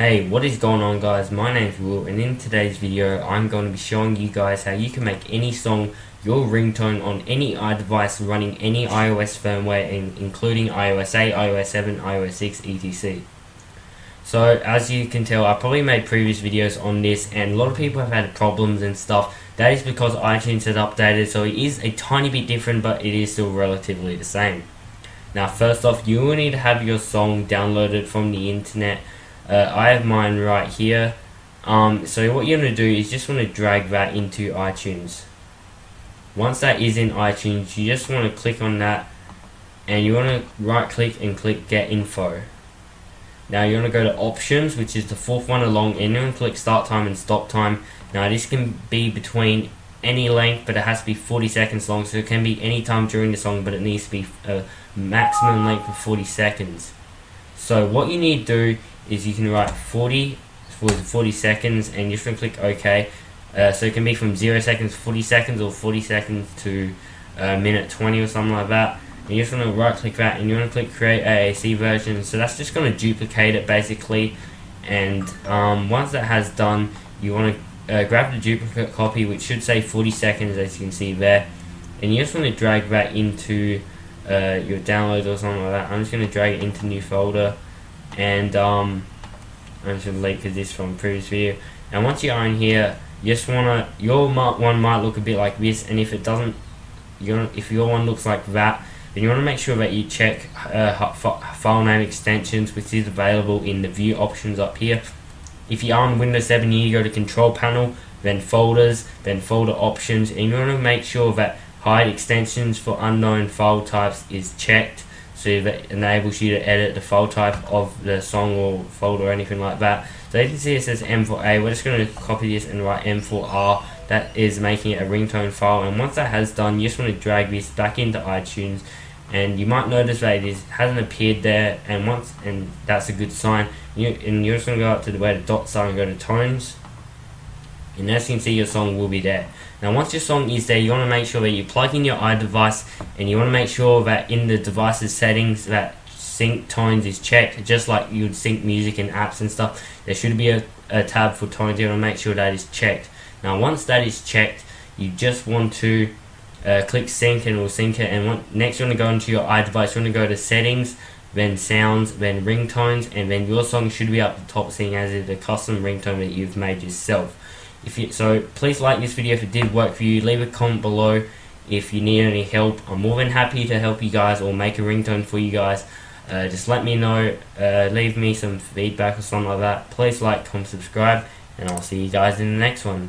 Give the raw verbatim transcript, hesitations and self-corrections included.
Hey, what is going on, guys? My name's Will, and in today's video I'm going to be showing you guys how you can make any song your ringtone on any iDevice running any iOS firmware, in, including iOS eight, iOS seven, iOS six, et cetera. So as you can tell, I probably made previous videos on this, and a lot of people have had problems and stuff. That is because iTunes has updated, so it is a tiny bit different, but it is still relatively the same. Now, first off, you will need to have your song downloaded from the internet. Uh, I have mine right here. Um, so what you're going to do is just want to drag that into iTunes. Once that is in iTunes, you just want to click on that, and you want to right click and click Get Info. Now you want to go to Options, which is the fourth one along, and you want to click Start Time and Stop Time. Now this can be between any length, but it has to be forty seconds long, so it can be any time during the song, but it needs to be a maximum length of forty seconds. So what you need to do is you can write forty for forty seconds, and you're just going to click OK. Uh, so it can be from zero seconds to forty seconds, or forty seconds to a uh, minute twenty or something like that. And you just want to right click that, and you want to click Create A A C version. So that's just going to duplicate it basically. And um, once that has done, you want to uh, grab the duplicate copy, which should say forty seconds as you can see there. And you just want to drag that into uh, your downloads or something like that. I'm just going to drag it into new folder. And um, I'm just going to link to this from previous video. And once you are in here, you just wanna your one might look a bit like this, and if it doesn't, you if your one looks like that, then you want to make sure that you check uh, file name extensions, which is available in the view options up here. If you are on Windows seven, you go to Control Panel, then Folders, then Folder Options, and you want to make sure that Hide Extensions for Unknown File Types is checked, so that enables you to edit the file type of the song or folder or anything like that. So you can see it says M four A, we're just going to copy this and write M four R, that is making it a ringtone file. And once that has done, you just want to drag this back into iTunes, and you might notice that it is, hasn't appeared there, and once and that's a good sign. You, and you're just going to go up to the where the dots are and go to Tones, and as you can see, your song will be there. Now once your song is there, you want to make sure that you plug in your iDevice, and you want to make sure that in the device's settings that sync tones is checked, just like you would sync music in apps and stuff. There should be a, a tab for tones. You want to make sure that is checked. Now once that is checked, you just want to uh, click sync, and it will sync it. And one, next you want to go into your iDevice, you want to go to settings, then sounds, then ringtones, and then your song should be up the top, seeing as it's a custom ringtone that you've made yourself. If you, so please like this video if it did work for you. Leave a comment below if you need any help. I'm more than happy to help you guys or make a ringtone for you guys. Uh, just let me know, uh, leave me some feedback or something like that. Please like, comment, subscribe, and I'll see you guys in the next one.